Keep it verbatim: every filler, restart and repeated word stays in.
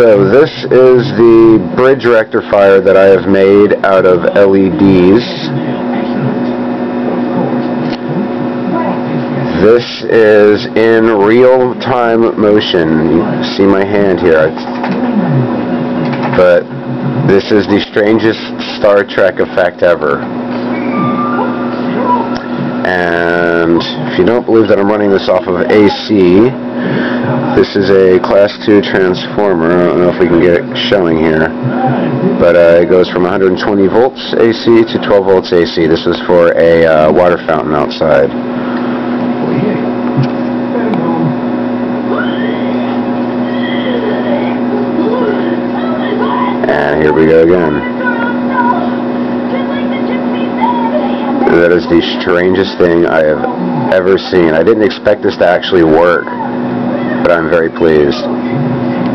So this is the bridge rectifier that I have made out of L E Ds. This is in real-time motion. You see my hand here. But this is the strangest Star Trek effect ever. And if you don't believe that I'm running this off of A C, this is a class two transformer. I don't know if we can get it showing here, but uh, it goes from one hundred twenty volts A C to twelve volts A C. This is for a uh, water fountain outside. And here we go again. That is the strangest thing I have ever seen. I didn't expect this to actually work, but I'm very pleased.